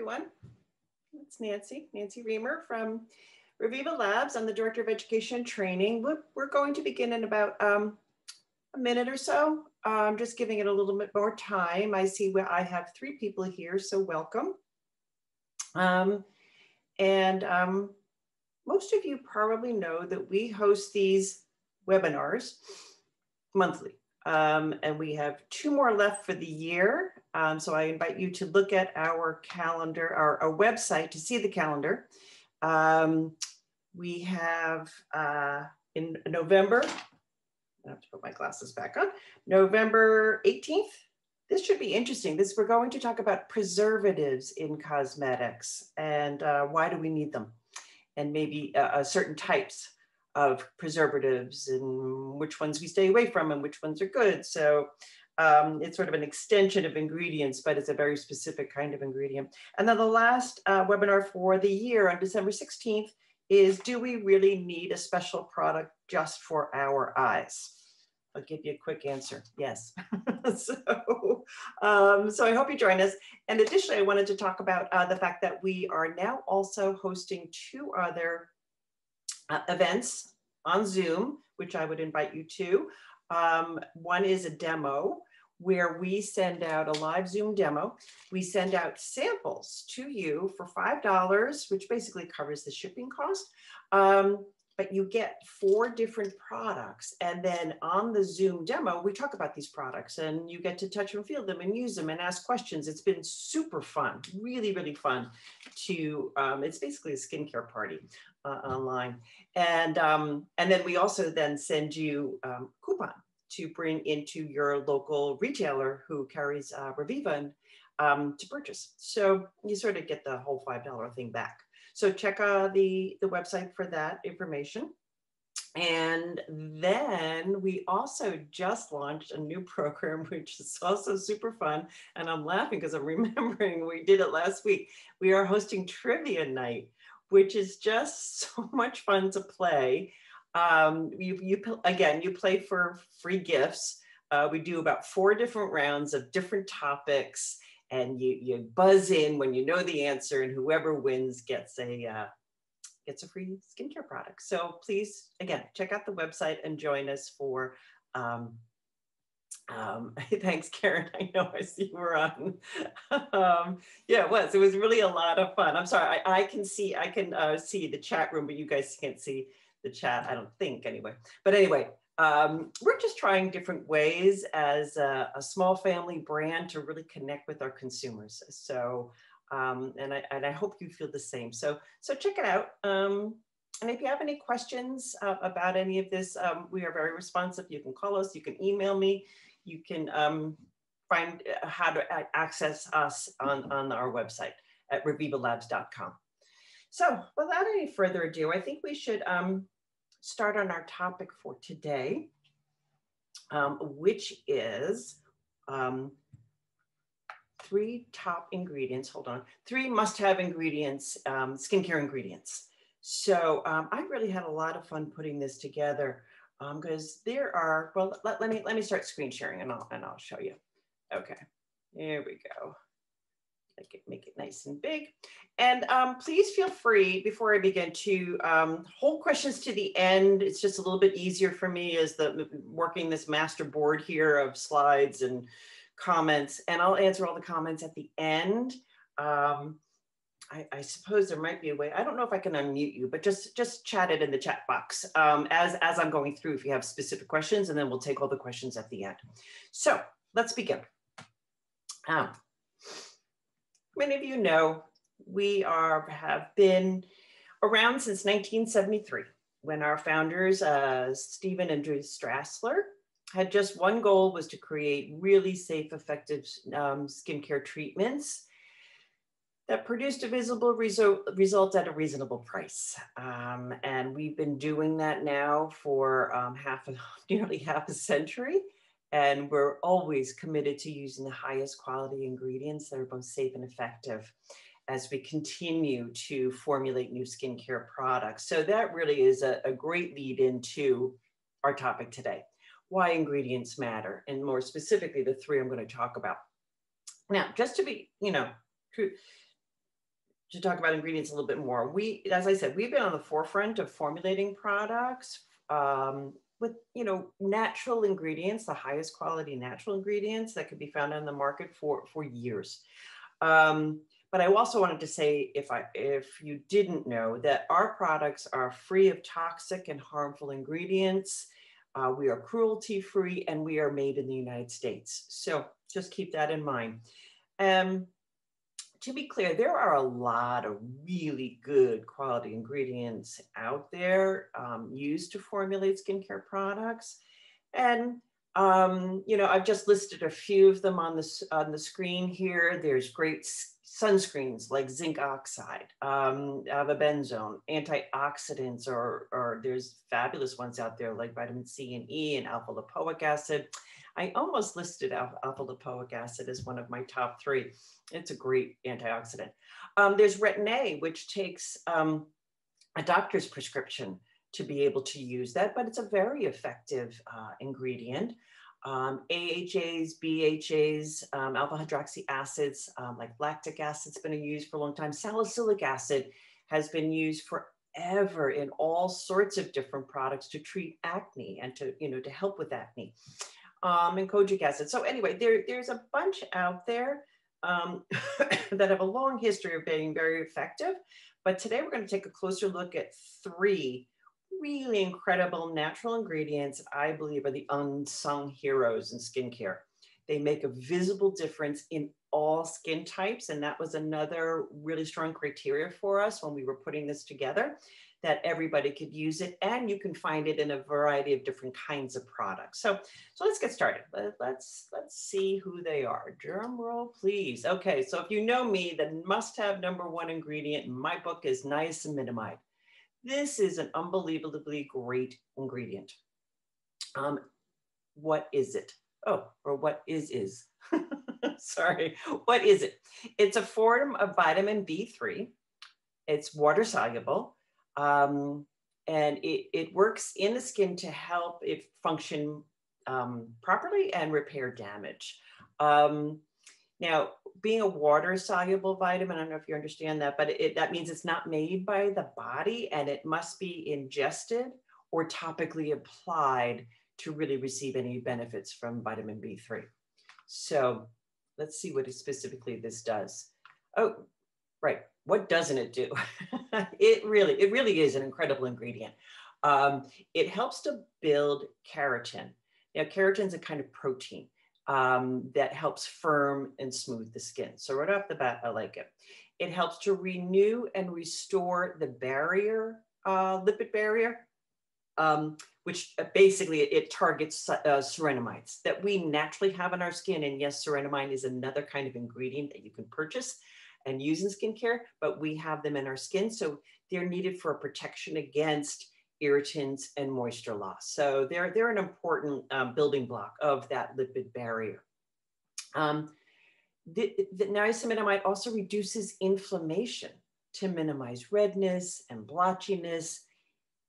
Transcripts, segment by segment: everyone. It's Nancy Reamer from Reviva Labs. I'm the Director of Education and Training. We're going to begin in about a minute or so. I'm just giving it a little bit more time. I see where I have three people here, so welcome. Most of you probably know that we host these webinars monthly, and we have two more left for the year. So I invite you to look at our calendar, our website, to see the calendar. We have in November, I have to put my glasses back on, November 18th. This should be interesting. We're going to talk about preservatives in cosmetics and why do we need them, and maybe certain types of preservatives and which ones we stay away from and which ones are good. So it's sort of an extension of ingredients, but it's a very specific kind of ingredient. And then the last webinar for the year on December 16th is, do we really need a special product just for our eyes? I'll give you a quick answer, yes. So I hope you join us. And additionally, I wanted to talk about the fact that we are now also hosting two other events on Zoom, which I would invite you to. One is a demo where we send out a live Zoom demo. We send out samples to you for $5, which basically covers the shipping cost. But you get four different products. And then on the Zoom demo, we talk about these products and you get to touch and feel them and use them and ask questions. It's been super fun, really, really fun to, it's basically a skincare party online. And then we also then send you coupon to bring into your local retailer who carries Reviva and, to purchase. So you sort of get the whole $5 thing back. So check the website for that information. And then we also just launched a new program, which is also super fun. And I'm laughing because I'm remembering we did it last week. We are hosting trivia night, which is just so much fun to play. Again, you play for free gifts. We do about 4 different rounds of different topics. And you buzz in when you know the answer, and whoever wins gets a free skincare product. So please, again, check out the website and join us for, thanks, Karen. I know I see you were on. Yeah, it was really a lot of fun. I'm sorry, I can see the chat room, but you guys can't see the chat, I don't think, anyway. But anyway, we're just trying different ways as a small family brand to really connect with our consumers. So, and I hope you feel the same. So check it out. And if you have any questions about any of this, we are very responsive. You can call us, you can email me, you can find how to access us on our website at revivalabs.com. So without any further ado, I think we should start on our topic for today, which is 3 top ingredients, hold on, 3 must-have ingredients, skincare ingredients. So I really had a lot of fun putting this together because there are, well, let me start screen sharing and I'll show you. Okay, here we go. Make it nice and big. And please feel free, before I begin, to hold questions to the end. It's just a little bit easier for me as working this master board here of slides and comments. And I'll answer all the comments at the end. I suppose there might be a way. I don't know if I can unmute you, but just chat it in the chat box as I'm going through if you have specific questions, and then we'll take all the questions at the end. So let's begin. Many of you know we have been around since 1973, when our founders, Stephen and Strassler, had just one goal, was to create really safe, effective skincare treatments that produced a visible result at a reasonable price. And we've been doing that now for nearly half a century. And we're always committed to using the highest quality ingredients that are both safe and effective as we continue to formulate new skincare products. So that really is a great lead into our topic today, why ingredients matter, and more specifically, the 3 I'm going to talk about. Now, just to be, to talk about ingredients a little bit more. We, as I said, we've been on the forefront of formulating products with, you know, natural ingredients, the highest quality natural ingredients that could be found on the market for years. But I also wanted to say, if you didn't know, that our products are free of toxic and harmful ingredients. We are cruelty-free, and we are made in the United States. So just keep that in mind. To be clear, there are a lot of really good quality ingredients out there used to formulate skincare products. And, you know, I've just listed a few of them on the screen here. There's great sunscreens like zinc oxide, avobenzone, antioxidants, or there's fabulous ones out there like vitamin C and E and alpha lipoic acid. I almost listed alpha lipoic acid as one of my top three. It's a great antioxidant. There's Retin A, which takes a doctor's prescription to be able to use that, but it's a very effective ingredient. AHAs, BHAs, alpha hydroxy acids, like lactic acid's been used for a long time. Salicylic acid has been used forever in all sorts of different products to treat acne and to, you know, to help with acne, and kojic acid. So anyway, there's a bunch out there that have a long history of being very effective. But today we're going to take a closer look at three really incredible natural ingredients that I believe are the unsung heroes in skincare. They make a visible difference in all skin types, and that was another really strong criteria for us when we were putting this together, that everybody could use it, and you can find it in a variety of different kinds of products. So let's get started. Let's see who they are. Drum roll, please. Okay, so if you know me, the must-have #1 ingredient in my book is niacinamide. This is an unbelievably great ingredient. What is it? Oh, or what is. Sorry, what is it? It's a form of vitamin B3. It's water soluble, and it works in the skin to help it function properly and repair damage. Now, being a water-soluble vitamin, I don't know if you understand that, but that means it's not made by the body, and it must be ingested or topically applied to really receive any benefits from vitamin B3. So let's see what specifically this does. Oh, right. What doesn't it do? It really is an incredible ingredient. It helps to build keratin. Now, keratin is a kind of protein that helps firm and smooth the skin. So right off the bat, I like it. It helps to renew and restore the barrier, lipid barrier, which basically it targets ceramide that we naturally have in our skin. And yes, ceramide is another kind of ingredient that you can purchase and use in skincare, but we have them in our skin. So they're needed for protection against irritants and moisture loss. So they're an important building block of that lipid barrier. The niacinamide also reduces inflammation to minimize redness and blotchiness.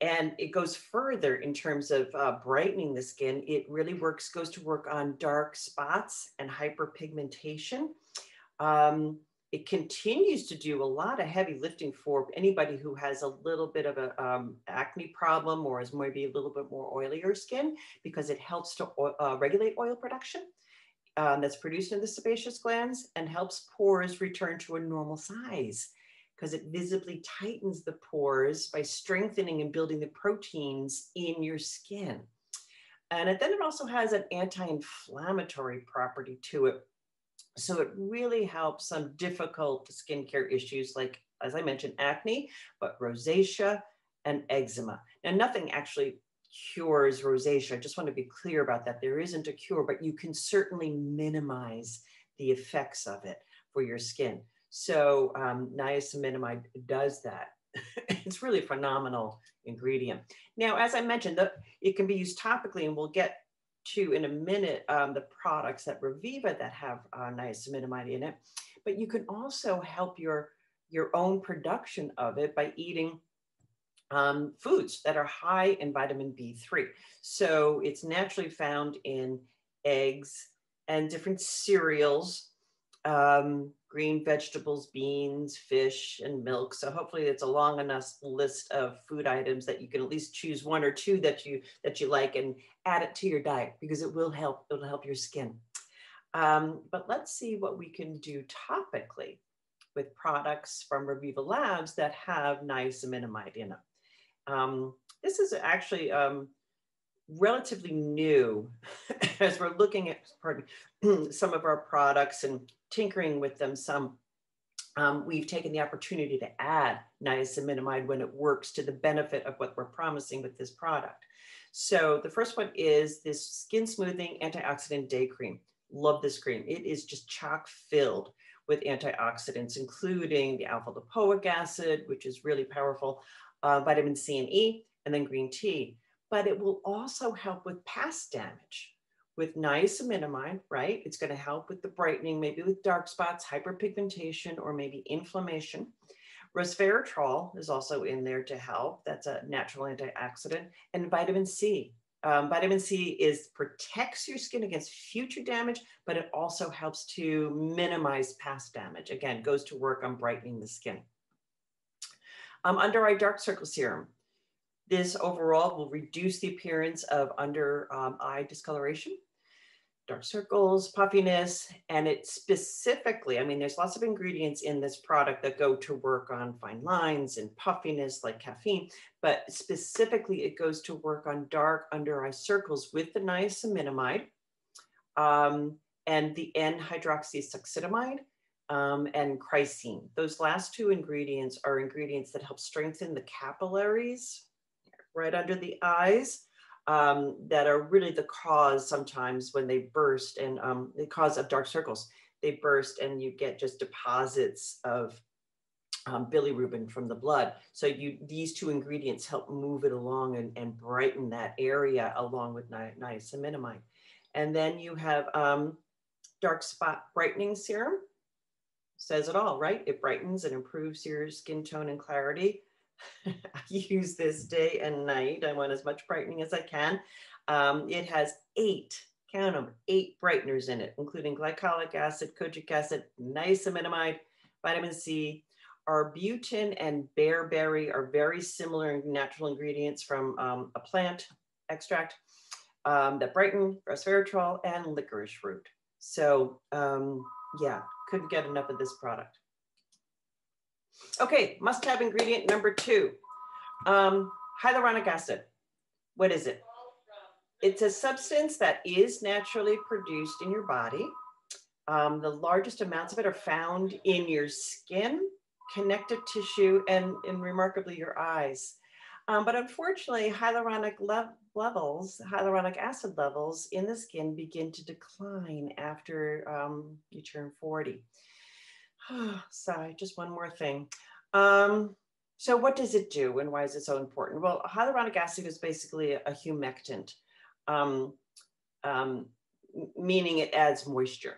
And it goes further in terms of brightening the skin. It really goes to work on dark spots and hyperpigmentation. It continues to do a lot of heavy lifting for anybody who has a little bit of a acne problem or is maybe a little bit more oilier skin, because it helps to regulate oil production that's produced in the sebaceous glands, and helps pores return to a normal size, because it visibly tightens the pores by strengthening and building the proteins in your skin. And then it also has an anti-inflammatory property to it. So it really helps some difficult skincare issues like, as I mentioned, acne, but rosacea and eczema. Now, nothing actually cures rosacea. I just want to be clear about that. There isn't a cure, but you can certainly minimize the effects of it for your skin. So niacinamide does that. It's really a phenomenal ingredient. Now, as I mentioned, it can be used topically, and we'll get to in a minute the products at Reviva that have niacinamide in it, but you can also help your own production of it by eating foods that are high in vitamin B3. So it's naturally found in eggs and different cereals, green vegetables, beans, fish, and milk. So hopefully it's a long enough list of food items that you can at least choose one or two that you like and add it to your diet, because it will help. It'll help your skin. But let's see what we can do topically with products from Reviva Labs that have niacinamide in them. This is actually relatively new as we're looking at some of our products and tinkering with them some. We've taken the opportunity to add niacinamide when it works to the benefit of what we're promising with this product. So the first one is this skin smoothing antioxidant day cream. Love this cream. It is just chock filled with antioxidants, including the alpha lipoic acid, which is really powerful, vitamin C and E, and then green tea. But it will also help with past damage with niacinamide, right? It's going to help with the brightening, maybe with dark spots, hyperpigmentation, or maybe inflammation. Resveratrol is also in there to help. That's a natural antioxidant. And vitamin C. Vitamin C protects your skin against future damage, but it also helps to minimize past damage. Again, goes to work on brightening the skin. Under eye dark circle serum. This overall will reduce the appearance of under eye discoloration, dark circles, puffiness, and it specifically, I mean, there's lots of ingredients in this product that go to work on fine lines and puffiness like caffeine, but specifically it goes to work on dark under eye circles with the niacinamide and the N-hydroxysuccinamide. And chrycine. Those last two ingredients are ingredients that help strengthen the capillaries right under the eyes that are really the cause sometimes when they burst and the cause of dark circles. They burst and you get just deposits of bilirubin from the blood. So these two ingredients help move it along and brighten that area along with niacinamide. And then you have dark spot brightening serum. Says it all, right? It brightens and improves your skin tone and clarity. I use this day and night. I want as much brightening as I can. It has 8 brighteners in it, including glycolic acid, kojic acid, niacinamide, vitamin C. Arbutin and bearberry are very similar natural ingredients from a plant extract that brighten, resveratrol, and licorice root. So, yeah, couldn't get enough of this product. Okay, must-have ingredient number 2, hyaluronic acid. What is it? It's a substance that is naturally produced in your body. The largest amounts of it are found in your skin, connective tissue, and remarkably your eyes. But unfortunately, hyaluronic acid levels in the skin begin to decline after you turn 40. Sorry, just one more thing. So what does it do and why is it so important? Well, hyaluronic acid is basically a humectant, meaning it adds moisture.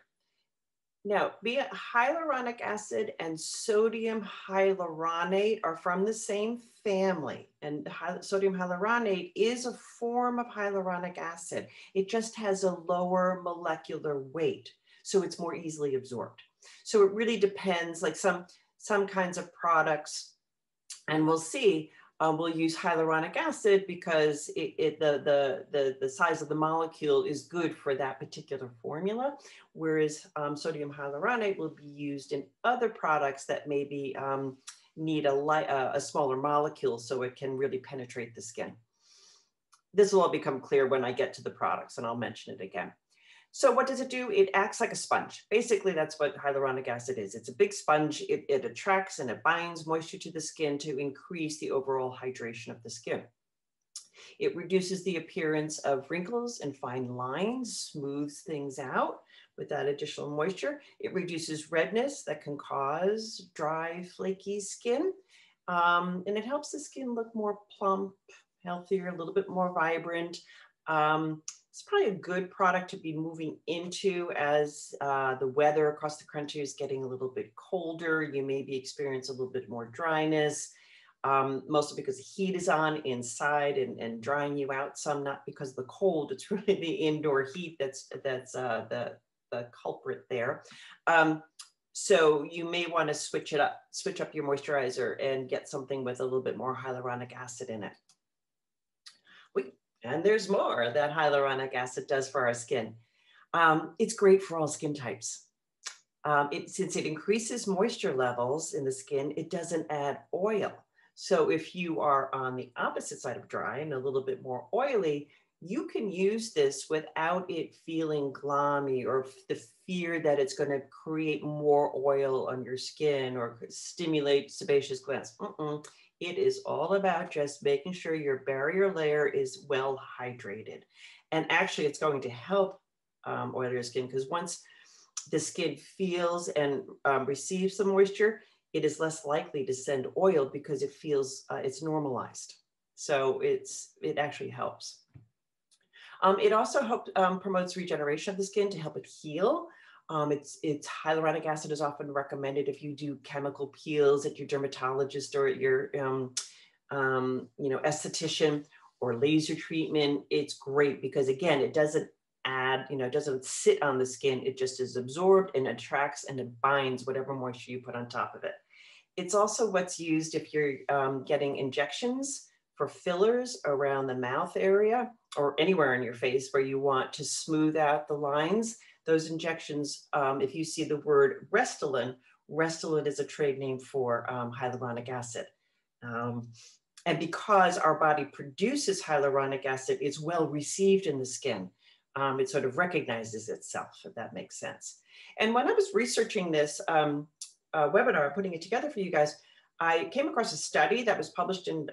Now, hyaluronic acid and sodium hyaluronate are from the same family, and sodium hyaluronate is a form of hyaluronic acid. It just has a lower molecular weight, so it's more easily absorbed. So it really depends, like some kinds of products, and we'll see, we'll use hyaluronic acid because the size of the molecule is good for that particular formula, whereas sodium hyaluronate will be used in other products that maybe need a smaller molecule so it can really penetrate the skin. This will all become clear when I get to the products, and I'll mention it again. So what does it do? It acts like a sponge. Basically, that's what hyaluronic acid is. It's a big sponge. It attracts and it binds moisture to the skin to increase the overall hydration of the skin. It reduces the appearance of wrinkles and fine lines, smooths things out with that additional moisture. It reduces redness that can cause dry, flaky skin. And it helps the skin look more plump, healthier, a little bit more vibrant. It's probably a good product to be moving into as the weather across the country is getting a little bit colder. You maybe experience a little bit more dryness, mostly because the heat is on inside and drying you out some, not because of the cold. It's really the indoor heat that's the culprit there. So you may want to switch it up, switch up your moisturizer and get something with a little bit more hyaluronic acid in it. And there's more that hyaluronic acid does for our skin. It's great for all skin types. Since it increases moisture levels in the skin, it doesn't add oil. So if you are on the opposite side of dry and a little bit more oily, you can use this without it feeling gloomy or the fear that it's going to create more oil on your skin or stimulate sebaceous glands. It is all about just making sure your barrier layer is well hydrated. And actually it's going to help oil your skin, because once the skin feels and receives some moisture, it is less likely to send oil because it feels it's normalized. So it actually helps. It also promotes regeneration of the skin to help it heal. It's hyaluronic acid is often recommended if you do chemical peels at your dermatologist or at your esthetician or laser treatment. It's great because, again, it doesn't add, it doesn't sit on the skin. It just is absorbed and attracts and it binds whatever moisture you put on top of it. It's also what's used if you're getting injections for fillers around the mouth area or anywhere on your face where you want to smooth out the lines. Those injections, if you see the word Restylane, Restylane is a trade name for hyaluronic acid. And because our body produces hyaluronic acid, it's well received in the skin. It sort of recognizes itself, if that makes sense. And when I was researching this webinar, putting it together for you guys, I came across a study that was published in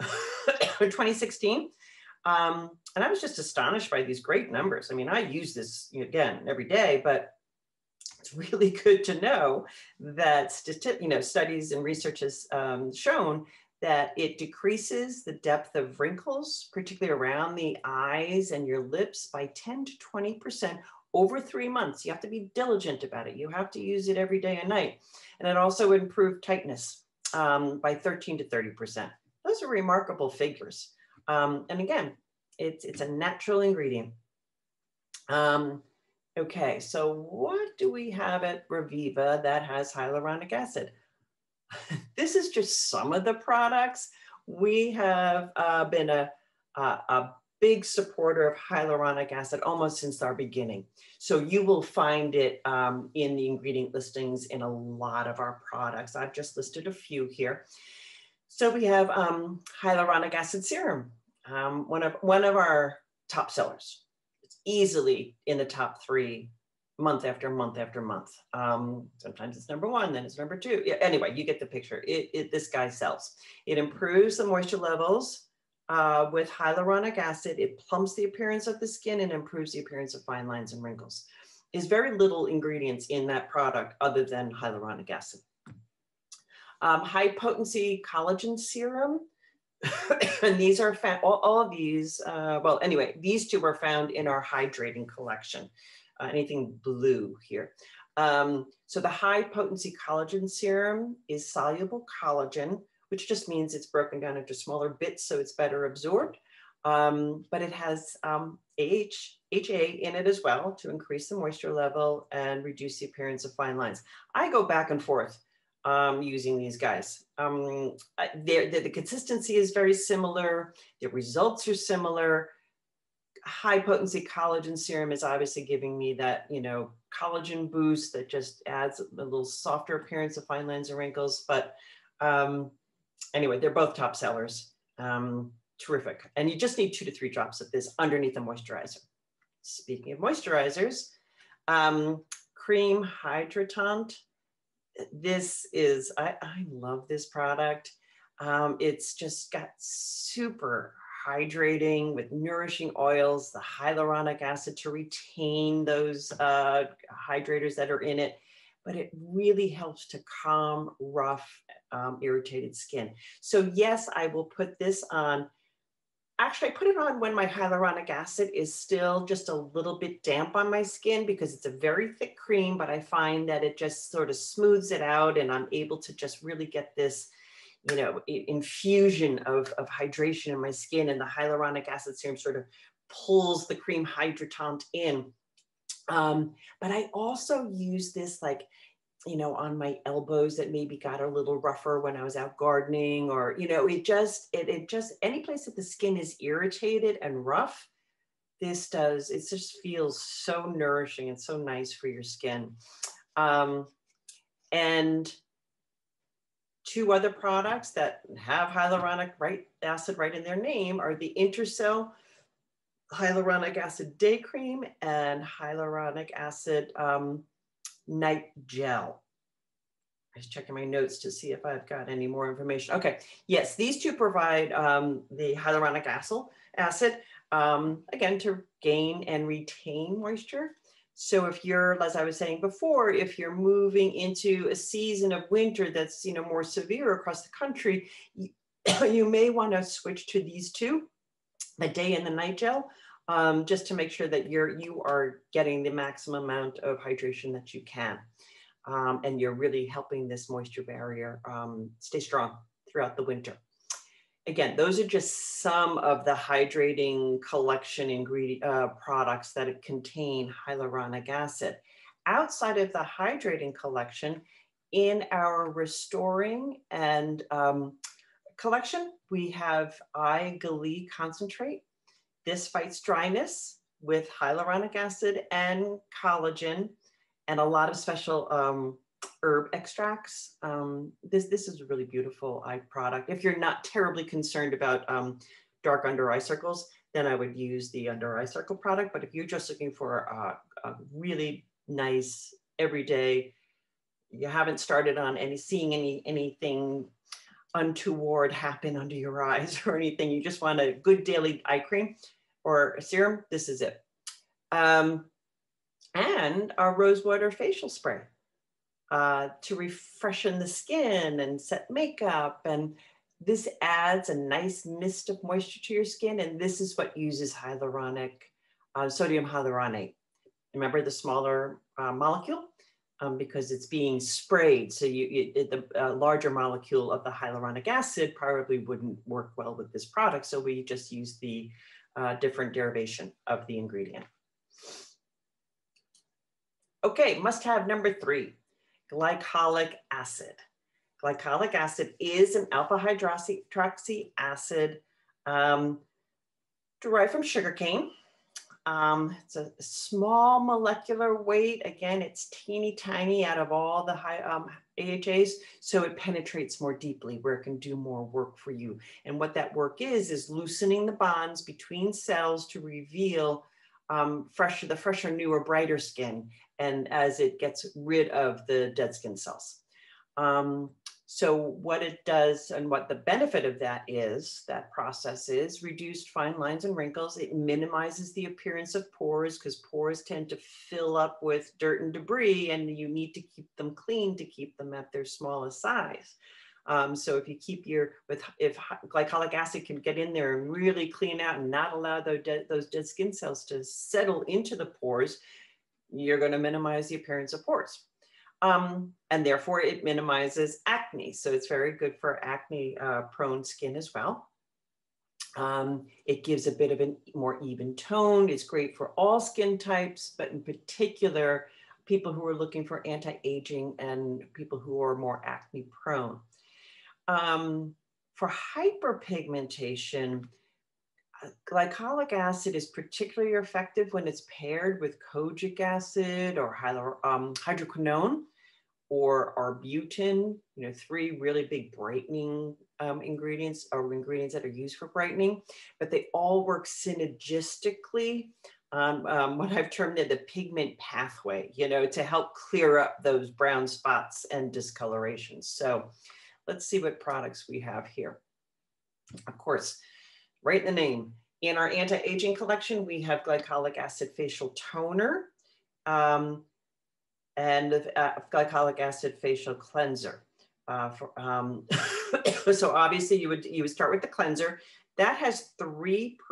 2016. And I was just astonished by these great numbers. I mean, I use this again every day, but it's really good to know that studies and research has shown that it decreases the depth of wrinkles, particularly around the eyes and your lips, by 10 to 20% over 3 months. You have to be diligent about it. You have to use it every day and night. And it also improved tightness by 13 to 30%. Those are remarkable figures. And again, it's a natural ingredient. Okay, so what do we have at Reviva that has hyaluronic acid? This is just some of the products. We have been a big supporter of hyaluronic acid almost since our beginning. So you will find it in the ingredient listings in a lot of our products. I've just listed a few here. So we have hyaluronic acid serum, one of our top sellers. It's easily in the top three, month after month after month. Sometimes it's #1, then it's #2. Yeah, anyway, you get the picture. This guy sells. It improves the moisture levels with hyaluronic acid. It plumps the appearance of the skin and improves the appearance of fine lines and wrinkles. There's very little ingredients in that product other than hyaluronic acid. High potency collagen serum, and these are found, all of these, well, anyway, these two are found in our hydrating collection, anything blue here. So the high potency collagen serum is soluble collagen, which just means it's broken down into smaller bits, so it's better absorbed, but it has HA in it as well to increase the moisture level and reduce the appearance of fine lines. I go back and forth using these guys. The consistency is very similar. The results are similar. High potency collagen serum is obviously giving me that, collagen boost that just adds a little softer appearance of fine lines and wrinkles. But anyway, they're both top sellers. Terrific. And you just need 2 to 3 drops of this underneath a moisturizer. Speaking of moisturizers, cream hydratant. This is, I love this product. It's just got super hydrating with nourishing oils, the hyaluronic acid to retain those hydrators that are in it, but it really helps to calm rough, irritated skin. So yes, I will put this on. Actually, I put it on when my hyaluronic acid is still just a little bit damp on my skin because it's a very thick cream, but I find that it just sort of smooths it out and I'm able to just really get this, infusion of hydration in my skin, and the hyaluronic acid serum sort of pulls the cream hydratant in. But I also use this like you know, on my elbows that maybe got a little rougher when I was out gardening, or, you know, it just, any place that the skin is irritated and rough, this does, it just feels so nourishing and so nice for your skin. And two other products that have hyaluronic acid right in their name are the Intercell Hyaluronic Acid Day Cream and Hyaluronic Acid Night Gel. I was checking my notes to see if I've got any more information. Okay, yes, these two provide the hyaluronic acid, again, to gain and retain moisture. So if you're, as I was saying before, if you're moving into a season of winter that's, you know, more severe across the country, you may want to switch to these two, the day and the night gel, just to make sure that you are getting the maximum amount of hydration that you can. And you're really helping this moisture barrier stay strong throughout the winter. Again, those are just some of the hydrating collection ingredient products that contain hyaluronic acid. Outside of the hydrating collection, in our restoring and collection, we have Eye Glee Concentrate. This fights dryness with hyaluronic acid and collagen and a lot of special herb extracts. This is a really beautiful eye product. If you're not terribly concerned about dark under eye circles, then I would use the under eye circle product. But if you're just looking for a really nice everyday, you haven't started on anything untoward happen under your eyes or anything, you just want a good daily eye cream or a serum, this is it. And our rosewater facial spray to refreshen the skin and set makeup. And this adds a nice mist of moisture to your skin. And this is what uses hyaluronic, sodium hyaluronate. Remember the smaller molecule? Because it's being sprayed. So the larger molecule of the hyaluronic acid probably wouldn't work well with this product. So we just use the different derivation of the ingredient. Okay, must-have number three, glycolic acid. Glycolic acid is an alpha-hydroxy acid derived from sugarcane. It's a small molecular weight. Again, it's teeny tiny out of all the high AHAs, so it penetrates more deeply where it can do more work for you. And what that work is loosening the bonds between cells to reveal the fresher, newer, brighter skin, and as it gets rid of the dead skin cells. So what it does and what the benefit of that process is reduced fine lines and wrinkles. It minimizes the appearance of pores because pores tend to fill up with dirt and debris, and you need to keep them clean to keep them at their smallest size. So if you keep if glycolic acid can get in there and really clean out and not allow those dead skin cells to settle into the pores, you're going to minimize the appearance of pores. And therefore it minimizes acne. So it's very good for acne prone skin as well. It gives a bit of a more even tone. It's great for all skin types, but in particular, people who are looking for anti-aging and people who are more acne prone. For hyperpigmentation, glycolic acid is particularly effective when it's paired with kojic acid or hydroquinone or arbutin, you know, three really big brightening ingredients or ingredients that are used for brightening, but they all work synergistically on what I've termed the pigment pathway, you know, to help clear up those brown spots and discolorations. So let's see what products we have here. Of course, right in the name. In our anti-aging collection, we have glycolic acid facial toner and glycolic acid facial cleanser. So obviously you would start with the cleanser. That has 3%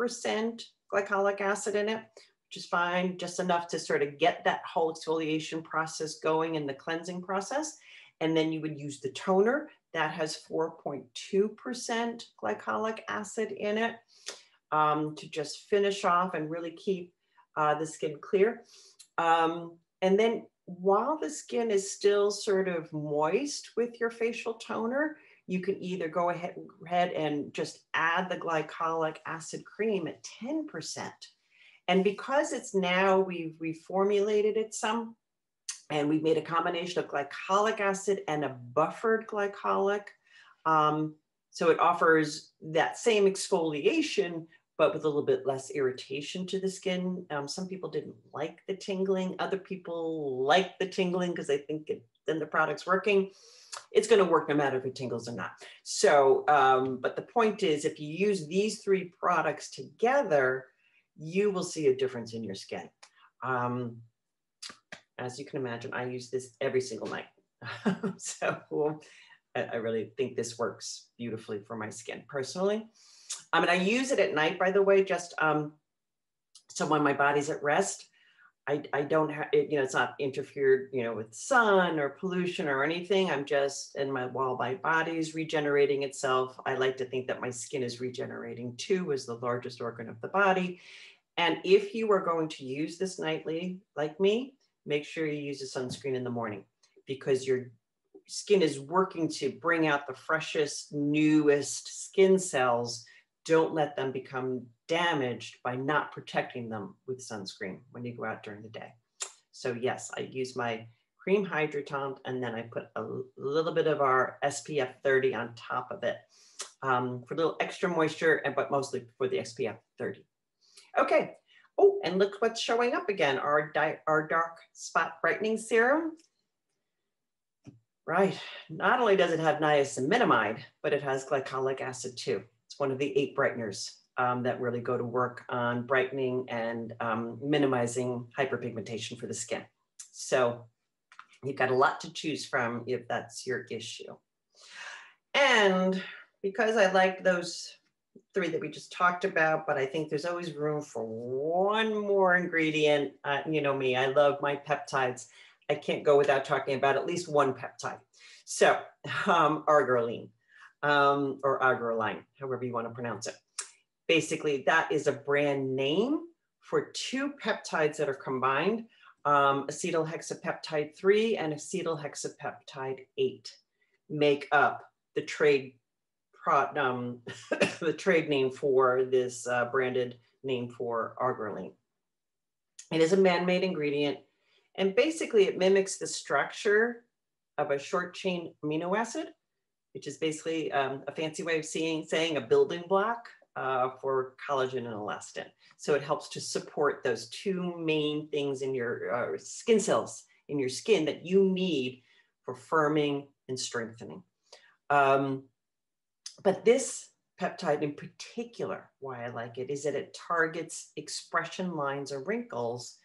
glycolic acid in it, which is fine, just enough to sort of get that whole exfoliation process going in the cleansing process. And then you would use the toner. That has 4.2% glycolic acid in it to just finish off and really keep the skin clear. And then while the skin is still sort of moist with your facial toner, you can either go ahead and just add the glycolic acid cream at 10%. And because it's now, we've reformulated it some, and we've made a combination of glycolic acid and a buffered glycolic. So it offers that same exfoliation, but with a little bit less irritation to the skin. Some people didn't like the tingling. Other people like the tingling because they think then the product's working. It's going to work no matter if it tingles or not. So, but the point is, if you use these three products together, you will see a difference in your skin. As you can imagine, I use this every single night. So I really think this works beautifully for my skin personally. And I use it at night, by the way, just so when my body's at rest, I don't have, it's not interfered, with sun or pollution or anything. I'm just, while my body's regenerating itself, I like to think that my skin is regenerating too, as the largest organ of the body. And if you are going to use this nightly, like me, make sure you use a sunscreen in the morning, because your skin is working to bring out the freshest, newest skin cells. Don't let them become damaged by not protecting them with sunscreen when you go out during the day. So yes, I use my cream hydratant, and then I put a little bit of our SPF 30 on top of it for a little extra moisture, but mostly for the SPF 30. Okay, oh, and look what's showing up again, our dark spot brightening serum. Right, not only does it have niacinamide, but it has glycolic acid too. It's one of the 8 brighteners that really go to work on brightening and minimizing hyperpigmentation for the skin. So you've got a lot to choose from if that's your issue. And because I like those three that we just talked about, but I think there's always room for one more ingredient. You know me, I love my peptides. I can't go without talking about at least one peptide. So Argireline. Or Argireline, however you want to pronounce it. Basically, that is a brand name for 2 peptides that are combined, acetylhexapeptide 3 and acetylhexapeptide 8 make up the the trade name for this branded name for Argireline. It is a man-made ingredient, and basically it mimics the structure of a short-chain amino acid, which is basically a fancy way of saying a building block for collagen and elastin. So it helps to support those 2 main things in your skin cells, in your skin, that you need for firming and strengthening. But this peptide in particular, why I like it, is that it targets expression lines or wrinkles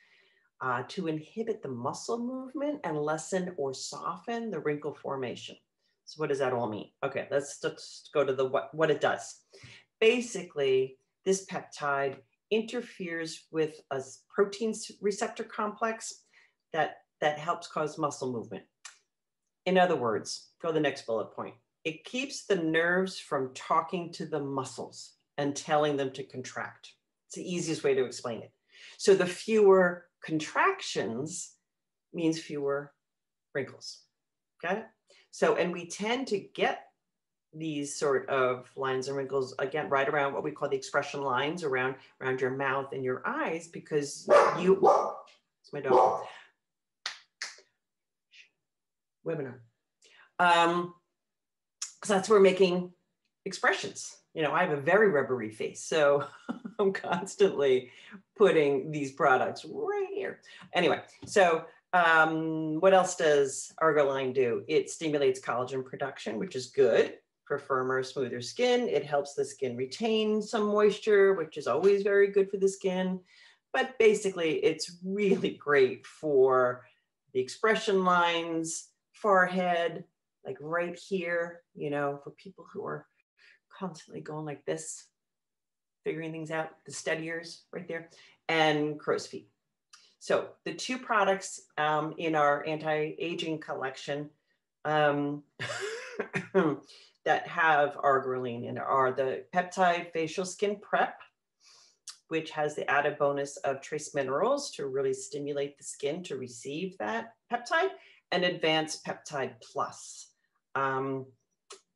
to inhibit the muscle movement and lessen or soften the wrinkle formation. So what does that all mean? Okay, let's just go to the what it does. Basically, this peptide interferes with a protein receptor complex that helps cause muscle movement. In other words, go to the next bullet point. It keeps the nerves from talking to the muscles and telling them to contract. It's the easiest way to explain it. So the fewer contractions means fewer wrinkles, okay? So, and we tend to get these sort of lines and wrinkles, again, right around what we call the expression lines, around your mouth and your eyes, because you, it's my dog, webinar, because that's where we're making expressions. I have a very rubbery face, so I'm constantly putting these products right here. Anyway, so, what else does Argireline do? It stimulates collagen production, which is good for firmer, smoother skin. It helps the skin retain some moisture, which is always very good for the skin. But basically, it's really great for the expression lines, forehead, like right here, for people who are constantly going like this, figuring things out, the steadiers right there, and crow's feet. So the 2 products in our anti-aging collection that have Argireline in are the Peptide Facial Skin Prep, which has the added bonus of trace minerals to really stimulate the skin to receive that peptide, and Advanced Peptide Plus,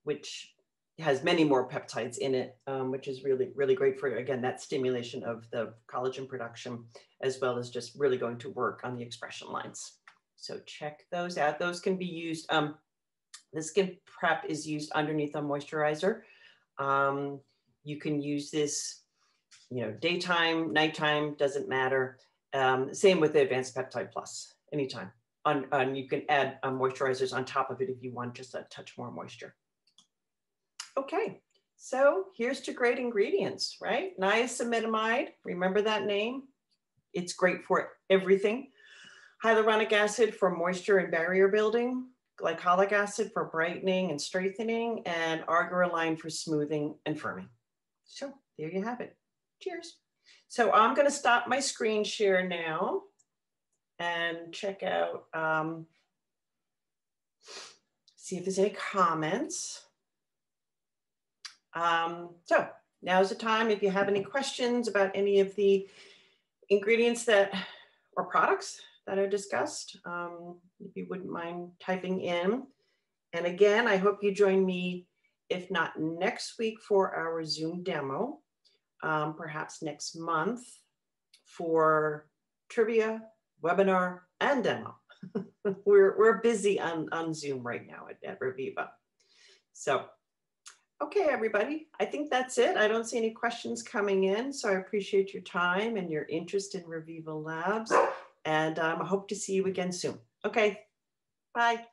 which has many more peptides in it, which is really, really great for, again, that stimulation of the collagen production, as well as just really going to work on the expression lines. So check those out. Those can be used. The skin prep is used underneath a moisturizer. You can use this, you know, daytime, nighttime, doesn't matter. Same with the Advanced Peptide Plus, anytime. And you can add moisturizers on top of it if you want just a touch more moisture. Okay, so here's to great ingredients, right? Niacinamide, remember that name? It's great for everything. Hyaluronic acid for moisture and barrier building, glycolic acid for brightening and strengthening, and Argireline for smoothing and firming. So there you have it. Cheers. So I'm going to stop my screen share now and check out, see if there's any comments. So now's the time if you have any questions about any of the ingredients that or products that are discussed, if you wouldn't mind typing in. And again, I hope you join me, if not next week for our Zoom demo, perhaps next month for trivia, webinar, and demo. we're busy on Zoom right now at Reviva. So, okay, everybody, I think that's it. I don't see any questions coming in, so I appreciate your time and your interest in Reviva Labs. And I hope to see you again soon. Okay, bye.